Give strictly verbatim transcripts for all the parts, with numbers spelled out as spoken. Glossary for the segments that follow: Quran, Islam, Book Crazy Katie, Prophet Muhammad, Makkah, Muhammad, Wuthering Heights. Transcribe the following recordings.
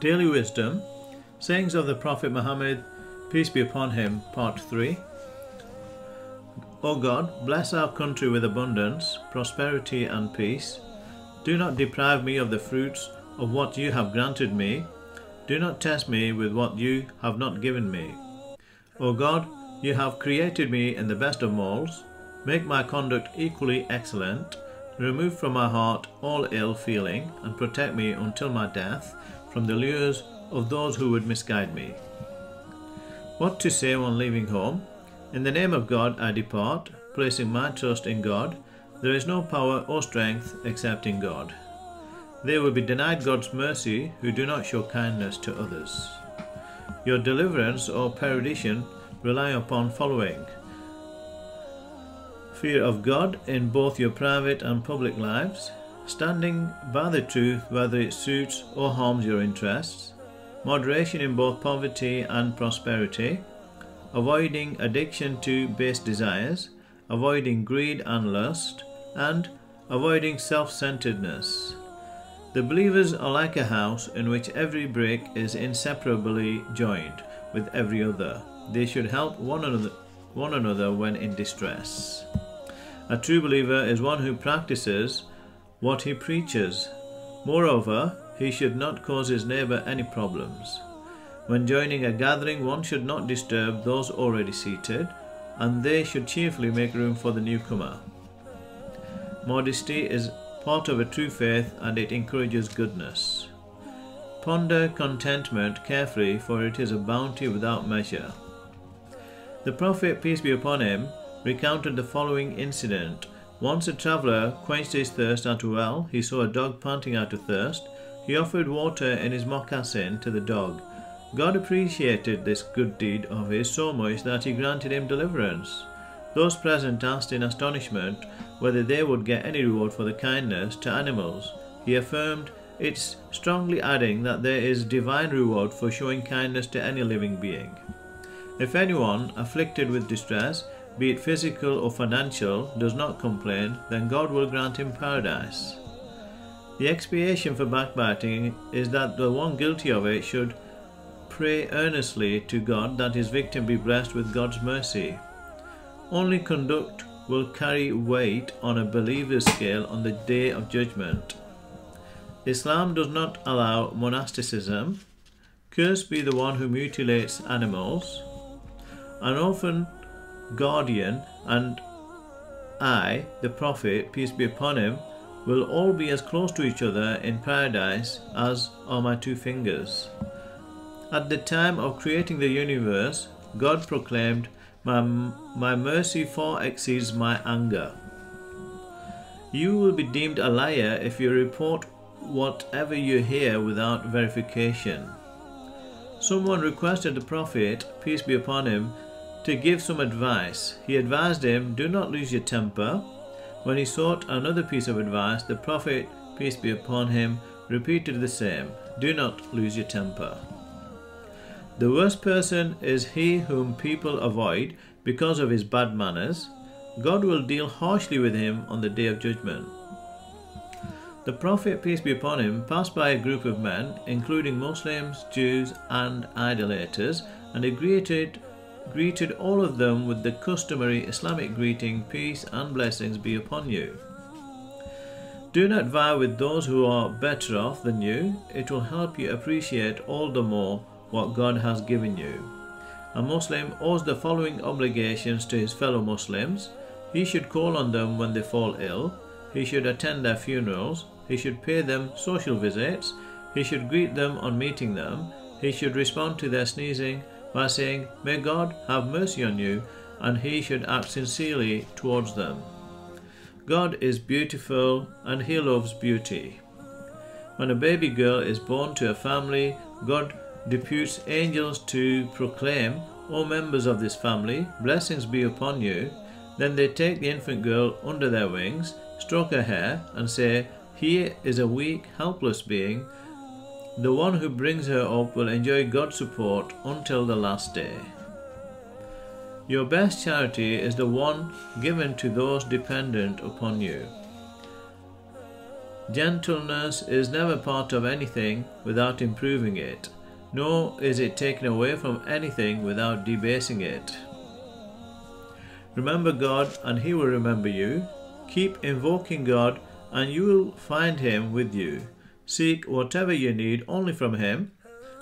Daily Wisdom, Sayings of the Prophet Muhammad, Peace be upon him, Part three. O God, bless our country with abundance, prosperity and peace. Do not deprive me of the fruits of what you have granted me. Do not test me with what you have not given me. O God, you have created me in the best of molds. Make my conduct equally excellent. Remove from my heart all ill feeling and protect me until my death from the lures of those who would misguide me. What to say on leaving home? In the name of God I depart, placing my trust in God. There is no power or strength except in God. They will be denied God's mercy who do not show kindness to others. Your deliverance or perdition rely upon following: fear of God in both your private and public lives, standing by the truth whether it suits or harms your interests, moderation in both poverty and prosperity, avoiding addiction to base desires, avoiding greed and lust, and avoiding self-centeredness. The believers are like a house in which every brick is inseparably joined with every other. They should help one another, one another when in distress. A true believer is one who practices what he preaches. Moreover, he should not cause his neighbor any problems. When joining a gathering, one should not disturb those already seated, and they should cheerfully make room for the newcomer. Modesty is part of a true faith, and it encourages goodness. Ponder contentment carefully, for it is a bounty without measure. The Prophet, peace be upon him, recounted the following incident. Once a traveller quenched his thirst at a well. He saw a dog panting out of thirst. He offered water in his moccasin to the dog. God appreciated this good deed of his so much that he granted him deliverance. Those present asked in astonishment whether they would get any reward for the kindness to animals. He affirmed, "It's strongly adding that there is divine reward for showing kindness to any living being." If anyone afflicted with distress, be it physical or financial, does not complain, then God will grant him paradise. The expiation for backbiting is that the one guilty of it should pray earnestly to God that his victim be blessed with God's mercy. Only conduct will carry weight on a believer's scale on the day of judgment. Islam does not allow monasticism. Cursed be the one who mutilates animals. An orphan guardian and I, the Prophet, peace be upon him, will all be as close to each other in paradise as are my two fingers. At the time of creating the universe, God proclaimed, My, my mercy far exceeds my anger. You will be deemed a liar if you report whatever you hear without verification. Someone requested the Prophet, peace be upon him, to give some advice. He advised him, "Do not lose your temper." When he sought another piece of advice, the Prophet, peace be upon him, repeated the same, "Do not lose your temper." The worst person is he whom people avoid because of his bad manners. God will deal harshly with him on the day of judgment. The Prophet, peace be upon him, passed by a group of men, including Muslims, Jews and idolaters, and he greeted, greeted all of them with the customary Islamic greeting, "Peace and blessings be upon you." Do not vie with those who are better off than you. It will help you appreciate all the more what God has given you. A Muslim owes the following obligations to his fellow Muslims. He should call on them when they fall ill. He should attend their funerals. He should pay them social visits. He should greet them on meeting them. He should respond to their sneezing by saying, "May God have mercy on you," and he should act sincerely towards them. God is beautiful and he loves beauty. When a baby girl is born to a family, God deputes angels to proclaim, "O members of this family, blessings be upon you." Then they take the infant girl under their wings, stroke her hair and say, "Here is a weak, helpless being. The one who brings her up will enjoy God's support until the last day." Your best charity is the one given to those dependent upon you. Gentleness is never part of anything without improving it, nor is it taken away from anything without debasing it. Remember God and He will remember you. Keep invoking God and you will find Him with you. Seek whatever you need only from Him.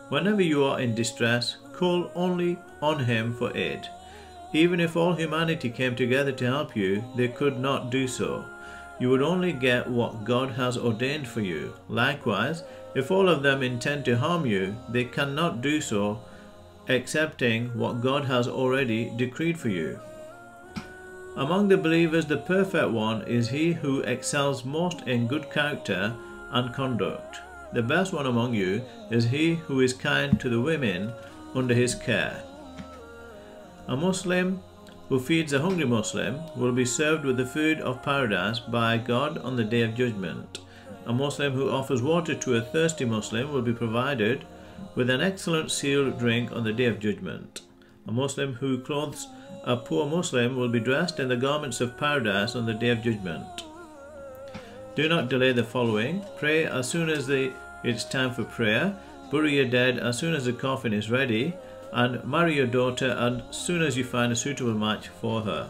Whenever you are in distress, call only on Him for aid. Even if all humanity came together to help you, they could not do so. You would only get what God has ordained for you. Likewise, if all of them intend to harm you, they cannot do so, accepting what God has already decreed for you. Among the believers, the perfect one is he who excels most in good character and conduct. The best one among you is he who is kind to the women under his care. A Muslim who feeds a hungry Muslim will be served with the food of paradise by God on the Day of Judgment. A Muslim who offers water to a thirsty Muslim will be provided with an excellent sealed drink on the Day of Judgment. A Muslim who clothes a poor Muslim will be dressed in the garments of paradise on the Day of Judgment. Do not delay the following. Pray as soon as the, it's time for prayer. Bury your dead as soon as the coffin is ready, and marry your daughter as soon as you find a suitable match for her.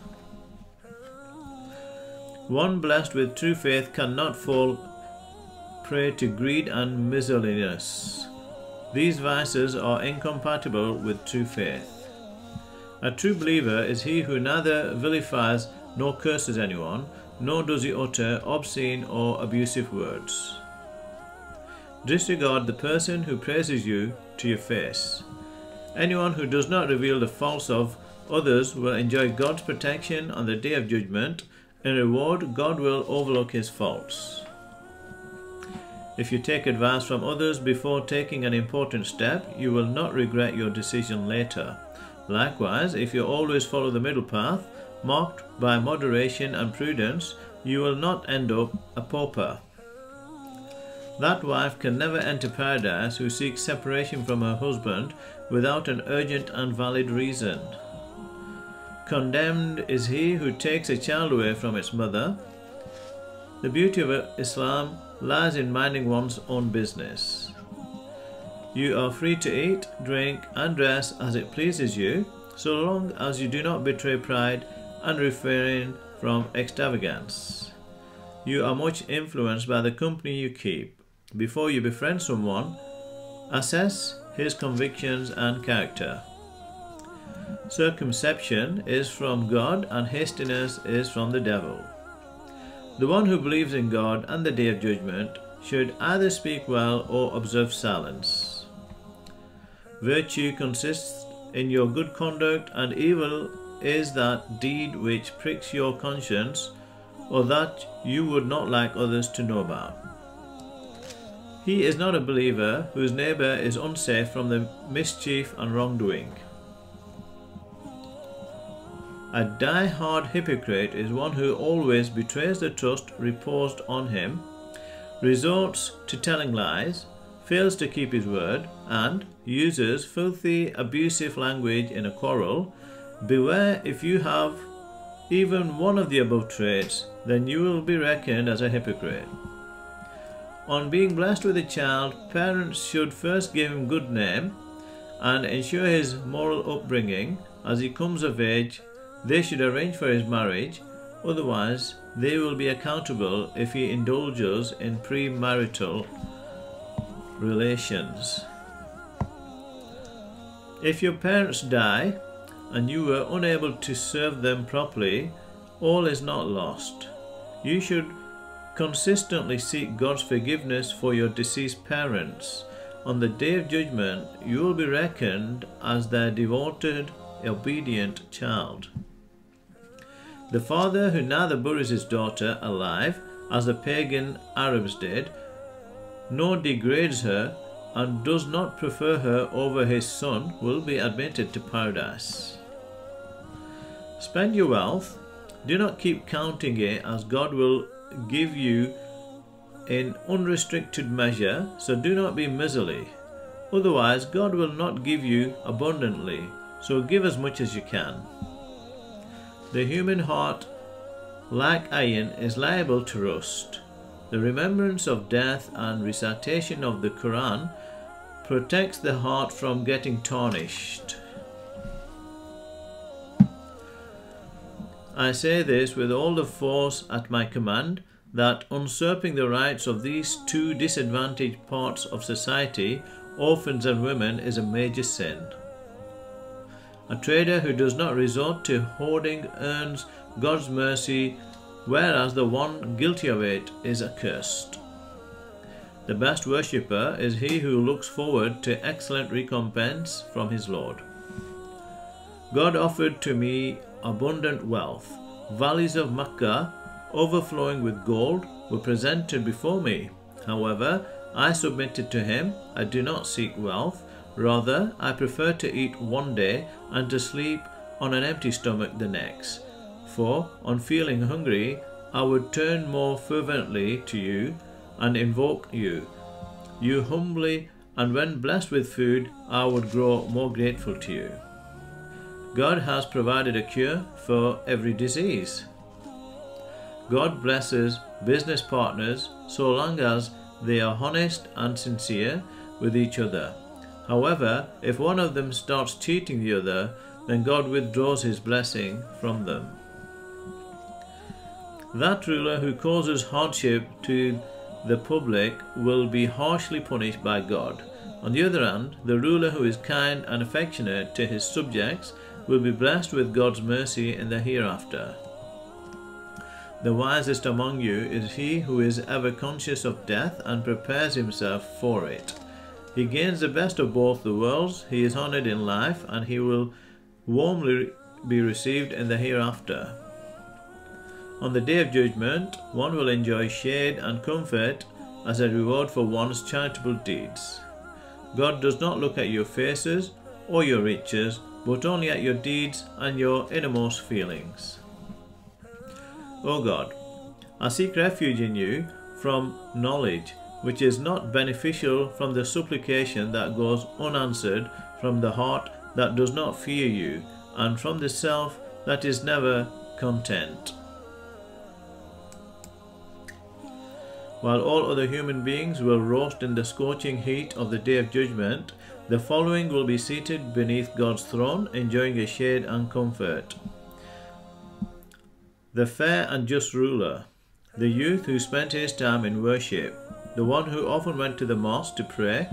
One blessed with true faith cannot fall prey to greed and miserliness. These vices are incompatible with true faith. A true believer is he who neither vilifies nor curses anyone, nor does he utter obscene or abusive words. Disregard the person who praises you to your face. Anyone who does not reveal the faults of others will enjoy God's protection on the Day of Judgment. In reward, God will overlook his faults. If you take advice from others before taking an important step, you will not regret your decision later. Likewise, if you always follow the middle path, marked by moderation and prudence, you will not end up a pauper. That wife can never enter paradise who seeks separation from her husband without an urgent and valid reason. Condemned is he who takes a child away from its mother. The beauty of Islam lies in minding one's own business. You are free to eat, drink, and dress as it pleases you, so long as you do not betray pride and refrain from extravagance. You are much influenced by the company you keep. Before you befriend someone, assess his convictions and character. Circumspection is from God and hastiness is from the devil. The one who believes in God and the Day of Judgment should either speak well or observe silence. Virtue consists in your good conduct, and evil is that deed which pricks your conscience or that you would not like others to know about. He is not a believer whose neighbor is unsafe from the mischief and wrongdoing. A die-hard hypocrite is one who always betrays the trust reposed on him, resorts to telling lies, fails to keep his word, and uses filthy, abusive language in a quarrel. Beware, if you have even one of the above traits, then you will be reckoned as a hypocrite. On being blessed with a child, parents should first give him a good name and ensure his moral upbringing. As he comes of age, they should arrange for his marriage, otherwise they will be accountable if he indulges in premarital relations. If your parents die and you were unable to serve them properly, all is not lost. You should consistently seek God's forgiveness for your deceased parents. On the Day of Judgment, you will be reckoned as their devoted, obedient child. The father who neither buries his daughter alive, as the pagan Arabs did, nor degrades her, and does not prefer her over his son, will be admitted to paradise. Spend your wealth. Do not keep counting it, as God will give you in unrestricted measure, so do not be miserly. Otherwise, God will not give you abundantly, so give as much as you can. The human heart, like iron, is liable to rust. The remembrance of death and recitation of the Quran protects the heart from getting tarnished. I say this with all the force at my command, that usurping the rights of these two disadvantaged parts of society, orphans and women, is a major sin. A trader who does not resort to hoarding earns God's mercy, whereas the one guilty of it is accursed. The best worshipper is he who looks forward to excellent recompense from his Lord. God offered to me abundant wealth. Valleys of Makkah, overflowing with gold, were presented before me. However, I submitted to him. I do not seek wealth. Rather, I prefer to eat one day and to sleep on an empty stomach the next. For, on feeling hungry, I would turn more fervently to you and invoke you. You humbly, and when blessed with food, I would grow more grateful to you. God has provided a cure for every disease. God blesses business partners so long as they are honest and sincere with each other. However, if one of them starts cheating the other, then God withdraws his blessing from them. That ruler who causes hardship to the public will be harshly punished by God. On the other hand, the ruler who is kind and affectionate to his subjects will be blessed with God's mercy in the hereafter. The wisest among you is he who is ever conscious of death and prepares himself for it. He gains the best of both the worlds, he is honored in life, and he will warmly be received in the hereafter. On the day of judgment, one will enjoy shade and comfort as a reward for one's charitable deeds. God does not look at your faces or your riches, but only at your deeds and your innermost feelings. O God, I seek refuge in you from knowledge, which is not beneficial, from the supplication that goes unanswered, from the heart that does not fear you, and from the self that is never content. While all other human beings will roast in the scorching heat of the day of judgment, the following will be seated beneath God's throne, enjoying a shade and comfort. The fair and just ruler, the youth who spent his time in worship, the one who often went to the mosque to pray,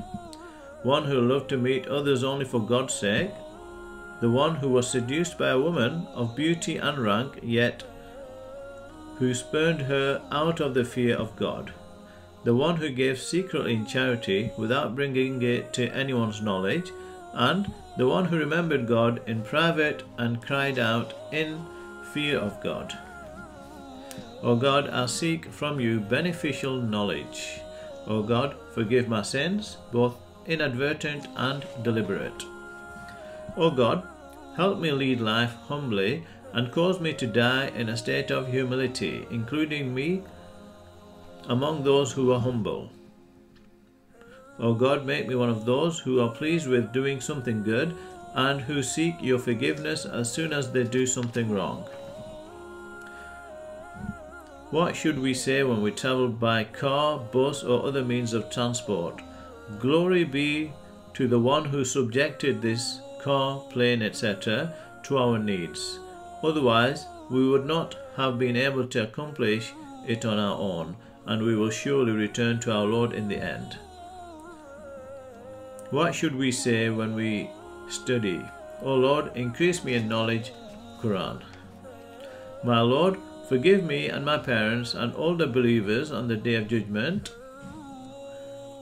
one who loved to meet others only for God's sake, the one who was seduced by a woman of beauty and rank, yet who spurned her out of the fear of God, the one who gave secretly in charity without bringing it to anyone's knowledge, and the one who remembered God in private and cried out in fear of God. O God, I seek from you beneficial knowledge. O God, forgive my sins, both inadvertent and deliberate. O God, help me lead life humbly and cause me to die in a state of humility, including me among those who are humble. O God, make me one of those who are pleased with doing something good and who seek your forgiveness as soon as they do something wrong. What should we say when we travel by car, bus, or other means of transport? Glory be to the one who subjected this car, plane, et cetera to our needs. Otherwise, we would not have been able to accomplish it on our own, and we will surely return to our Lord in the end. What should we say when we study? O Lord, increase me in knowledge. Quran. My Lord, forgive me and my parents and all the believers on the day of judgment.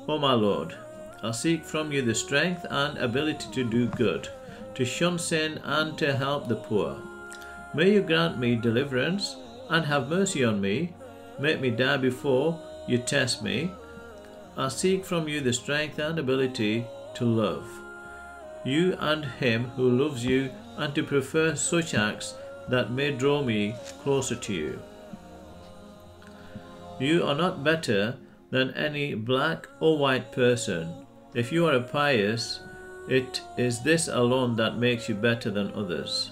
O my Lord, I seek from you the strength and ability to do good, to shun sin and to help the poor. May you grant me deliverance and have mercy on me. Make me die before you test me. I seek from you the strength and ability to love you and him who loves you, and to prefer such acts that may draw me closer to you. You are not better than any black or white person. If you are pious, it is this alone that makes you better than others.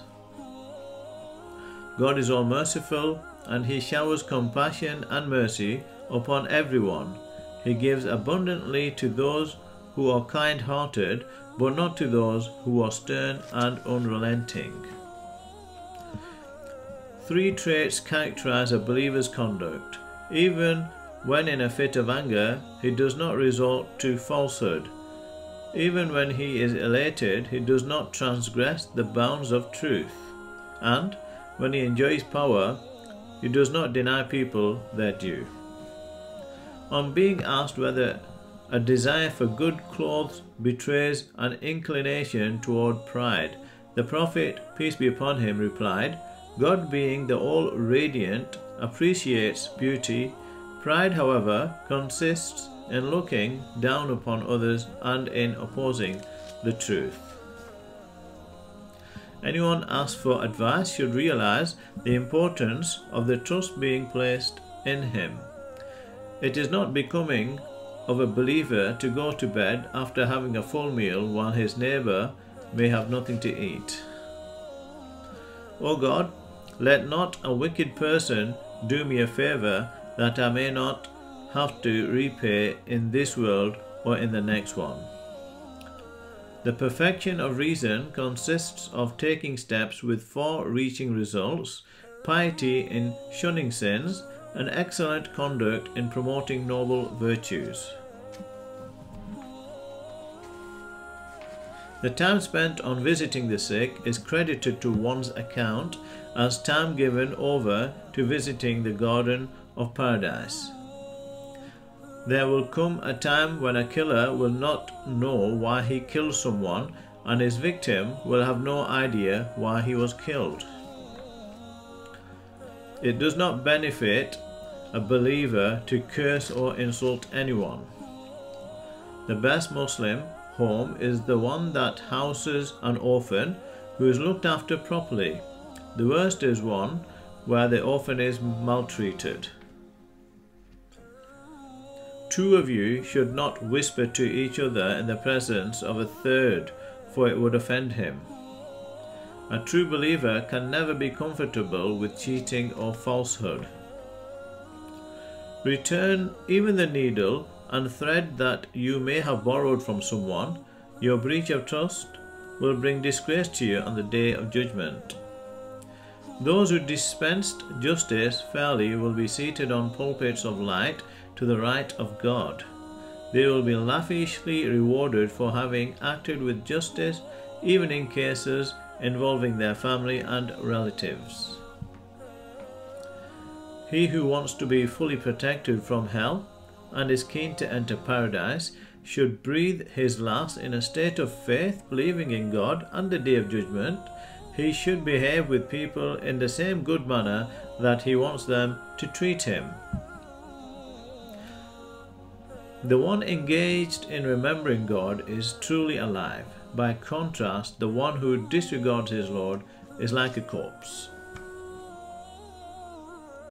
God is all merciful and He showers compassion and mercy upon everyone. He gives abundantly to those who are kind-hearted, but not to those who are stern and unrelenting. Three traits characterize a believer's conduct. Even when in a fit of anger, he does not resort to falsehood. Even when he is elated, he does not transgress the bounds of truth. And when he enjoys power, he does not deny people their due. On being asked whether a desire for good clothes betrays an inclination toward pride, the Prophet, peace be upon him, replied, "God, being the all-radiant, appreciates beauty. Pride, however, consists in looking down upon others and in opposing the truth." Anyone asked for advice should realize the importance of the trust being placed in him. It is not becoming of a believer to go to bed after having a full meal while his neighbor may have nothing to eat. O God, let not a wicked person do me a favor that I may not have to repay in this world or in the next one. The perfection of reason consists of taking steps with far-reaching results, piety in shunning sins, and excellent conduct in promoting noble virtues. The time spent on visiting the sick is credited to one's account as time given over to visiting the Garden of Paradise. There will come a time when a killer will not know why he killed someone, and his victim will have no idea why he was killed. It does not benefit a believer to curse or insult anyone. The best Muslim home is the one that houses an orphan who is looked after properly. The worst is one where the orphan is maltreated. Two of you should not whisper to each other in the presence of a third, for it would offend him. A true believer can never be comfortable with cheating or falsehood. Return even the needle and thread that you may have borrowed from someone. Your breach of trust will bring disgrace to you on the day of judgment. Those who dispensed justice fairly will be seated on pulpits of light to the right of God. They will be lavishly rewarded for having acted with justice, even in cases involving their family and relatives. He who wants to be fully protected from hell and is keen to enter paradise should breathe his last in a state of faith, believing in God and the day of judgment. He should behave with people in the same good manner that he wants them to treat him. The one engaged in remembering God is truly alive. By contrast, the one who disregards his Lord is like a corpse.